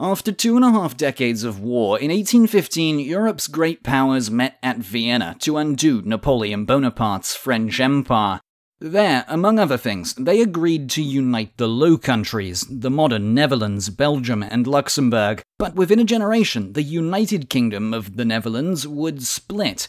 After 2.5 decades of war, in 1815 Europe's great powers met at Vienna to undo Napoleon Bonaparte's French Empire. There, among other things, they agreed to unite the Low Countries, the modern Netherlands, Belgium, and Luxembourg, but within a generation the United Kingdom of the Netherlands would split.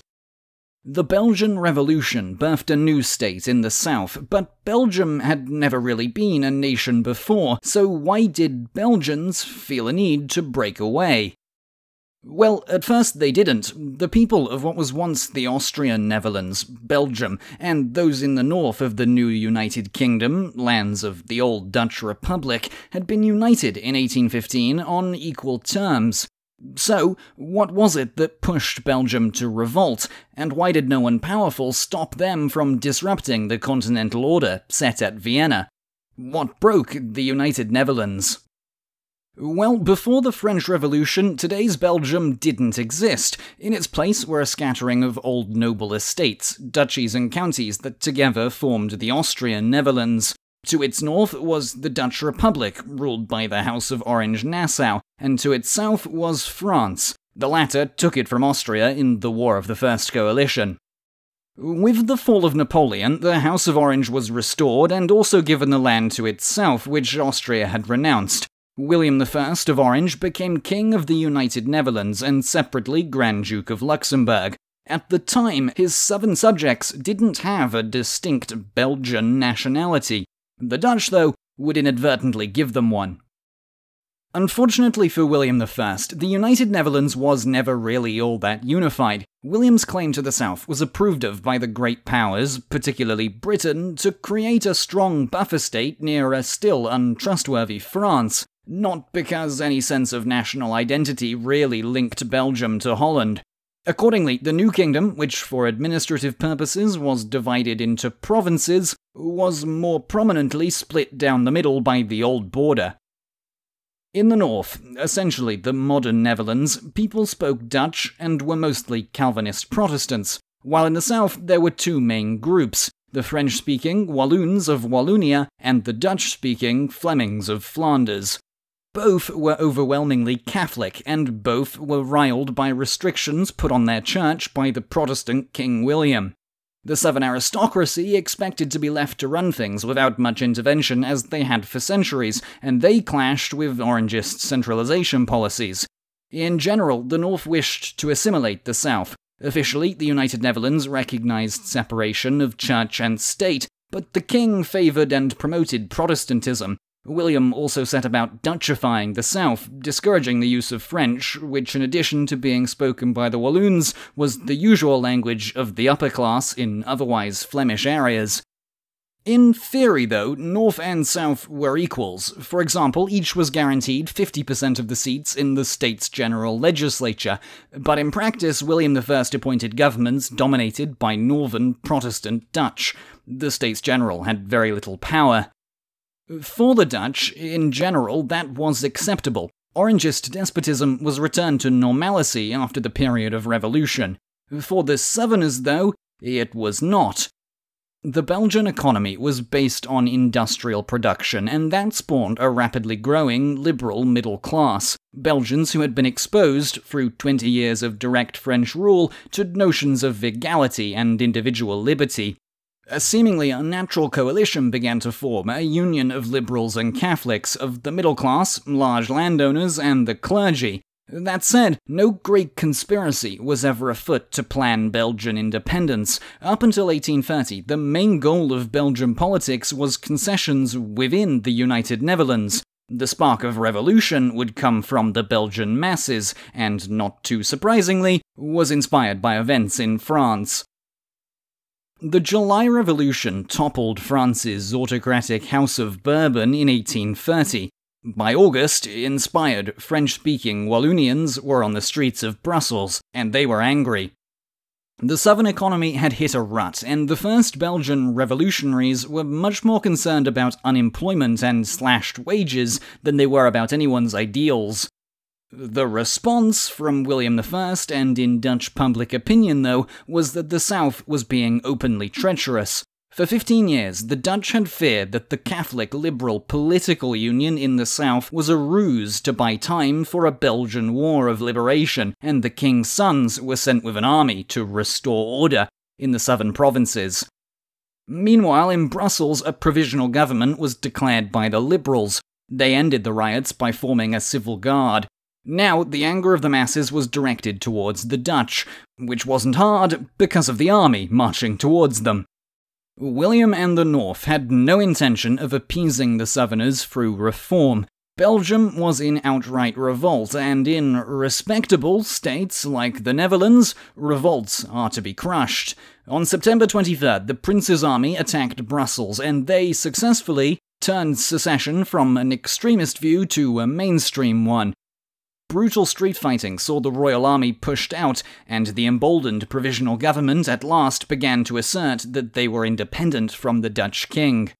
The Belgian Revolution birthed a new state in the south, but Belgium had never really been a nation before, so why did Belgians feel a need to break away? Well, at first they didn't. The people of what was once the Austrian Netherlands, Belgium, and those in the north of the new United Kingdom, lands of the old Dutch Republic, had been united in 1815 on equal terms. So, what was it that pushed Belgium to revolt, and why did no one powerful stop them from disrupting the continental order set at Vienna? What broke the United Netherlands? Well, before the French Revolution, today's Belgium didn't exist. In its place were a scattering of old noble estates, duchies and counties that together formed the Austrian Netherlands. To its north was the Dutch Republic, ruled by the House of Orange-Nassau, and to its south was France. The latter took it from Austria in the War of the First Coalition. With the fall of Napoleon, the House of Orange was restored and also given the land to its south, which Austria had renounced. William I of Orange became King of the United Netherlands and separately Grand Duke of Luxembourg. At the time, his southern subjects didn't have a distinct Belgian nationality. The Dutch, though, would inadvertently give them one. Unfortunately for William I, the United Netherlands was never really all that unified. William's claim to the south was approved of by the great powers, particularly Britain, to create a strong buffer state near a still untrustworthy France, not because any sense of national identity really linked Belgium to Holland. Accordingly, the new kingdom, which for administrative purposes was divided into provinces, was more prominently split down the middle by the old border. In the north, essentially the modern Netherlands, people spoke Dutch and were mostly Calvinist Protestants, while in the south there were two main groups, the French-speaking Walloons of Wallonia and the Dutch-speaking Flemings of Flanders. Both were overwhelmingly Catholic, and both were riled by restrictions put on their church by the Protestant King William. The southern aristocracy expected to be left to run things without much intervention as they had for centuries, and they clashed with Orangist centralization policies. In general, the north wished to assimilate the south. Officially, the United Netherlands recognized separation of church and state, but the king favored and promoted Protestantism. William also set about Dutchifying the south, discouraging the use of French, which in addition to being spoken by the Walloons, was the usual language of the upper class in otherwise Flemish areas. In theory, though, north and south were equals. For example, each was guaranteed 50% of the seats in the States General legislature, but in practice, William I appointed governments dominated by northern Protestant Dutch. The States General had very little power. For the Dutch, in general, that was acceptable. Orangist despotism was returned to normalcy after the period of revolution. For the Southerners, though, it was not. The Belgian economy was based on industrial production, and that spawned a rapidly growing liberal middle class. Belgians who had been exposed, through 20 years of direct French rule, to notions of vigality and individual liberty. A seemingly unnatural coalition began to form, a union of liberals and Catholics, of the middle class, large landowners, and the clergy. That said, no great conspiracy was ever afoot to plan Belgian independence. Up until 1830, the main goal of Belgian politics was concessions within the United Netherlands. The spark of revolution would come from the Belgian masses, and not too surprisingly, was inspired by events in France. The July Revolution toppled France's autocratic House of Bourbon in 1830. By August, inspired French-speaking Wallonians were on the streets of Brussels, and they were angry. The southern economy had hit a rut, and the first Belgian revolutionaries were much more concerned about unemployment and slashed wages than they were about anyone's ideals. The response from William I, and in Dutch public opinion though, was that the South was being openly treacherous. For 15 years, the Dutch had feared that the Catholic liberal political union in the south was a ruse to buy time for a Belgian war of liberation, and the king's sons were sent with an army to restore order in the southern provinces. Meanwhile, in Brussels, a provisional government was declared by the liberals. They ended the riots by forming a civil guard. Now, the anger of the masses was directed towards the Dutch, which wasn't hard because of the army marching towards them. William and the North had no intention of appeasing the Southerners through reform. Belgium was in outright revolt, and in respectable states like the Netherlands, revolts are to be crushed. On September 23rd, the Prince's army attacked Brussels, and they successfully turned secession from an extremist view to a mainstream one. Brutal street fighting saw the royal army pushed out, and the emboldened provisional government at last began to assert that they were independent from the Dutch king.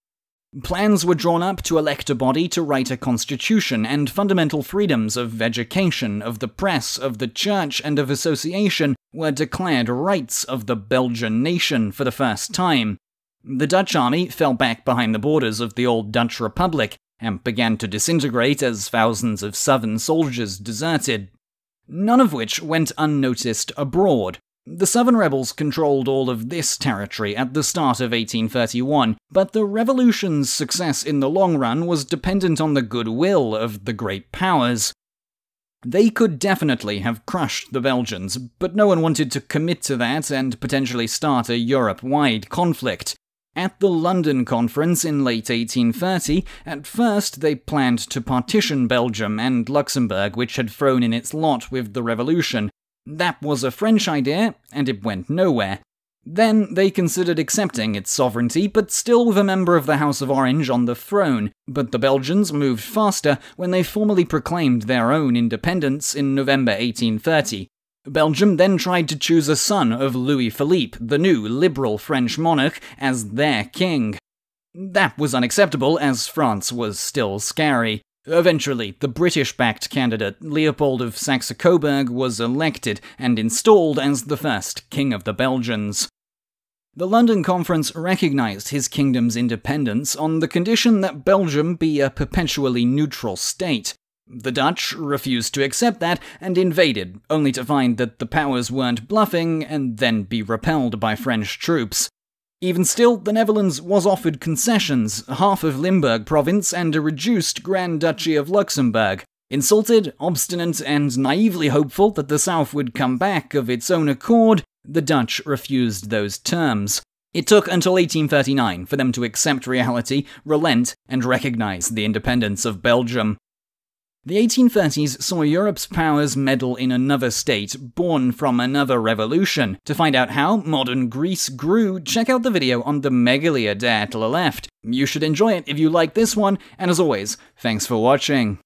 Plans were drawn up to elect a body to write a constitution, and fundamental freedoms of education, of the press, of the church, and of association were declared rights of the Belgian nation for the first time. The Dutch army fell back behind the borders of the old Dutch Republic, and began to disintegrate as thousands of southern soldiers deserted, none of which went unnoticed abroad. The southern rebels controlled all of this territory at the start of 1831, but the revolution's success in the long run was dependent on the goodwill of the great powers. They could definitely have crushed the Belgians, but no one wanted to commit to that and potentially start a Europe-wide conflict. At the London Conference in late 1830, at first they planned to partition Belgium and Luxembourg, which had thrown in its lot with the revolution. That was a French idea, and it went nowhere. Then they considered accepting its sovereignty, but still with a member of the House of Orange on the throne, but the Belgians moved faster when they formally proclaimed their own independence in November 1830. Belgium then tried to choose a son of Louis-Philippe, the new liberal French monarch, as their king. That was unacceptable, as France was still scary. Eventually, the British-backed candidate Leopold of Saxe-Coburg was elected and installed as the first king of the Belgians. The London Conference recognized his kingdom's independence on the condition that Belgium be a perpetually neutral state. The Dutch refused to accept that and invaded, only to find that the powers weren't bluffing and then be repelled by French troops. Even still, the Netherlands was offered concessions, half of Limburg province and a reduced Grand Duchy of Luxembourg. Insulted, obstinate, and naively hopeful that the South would come back of its own accord, the Dutch refused those terms. It took until 1839 for them to accept reality, relent, and recognize the independence of Belgium. The 1830s saw Europe's powers meddle in another state, born from another revolution. To find out how modern Greece grew, check out the video on the Megali Idea to the left. You should enjoy it if you like this one, and as always, thanks for watching.